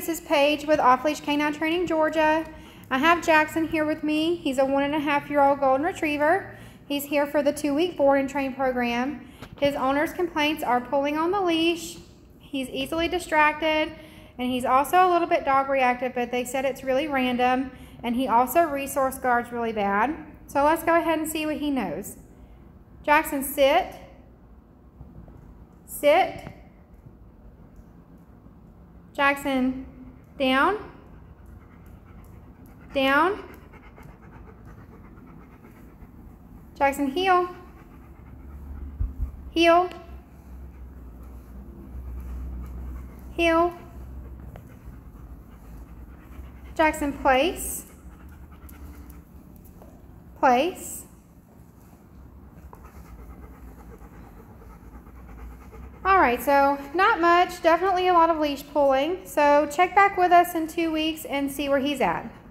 this is Paige with Off Leash Canine Training Georgia. I have Jaxson here with me. He's a 1.5-year-old Golden Retriever. He's here for the 2-week board and train program. His owner's complaints are pulling on the leash. He's easily distracted, and he's also a little bit dog reactive, but they said it's really random, and he also resource guards really bad. So let's go ahead and see what he knows. Jaxson, sit. Sit. Jaxson, down. Down. Jaxson, heel. Heel. Heel. Jaxson, place. Place. All right, so not much, definitely a lot of leash pulling. So check back with us in 2 weeks and see where he's at.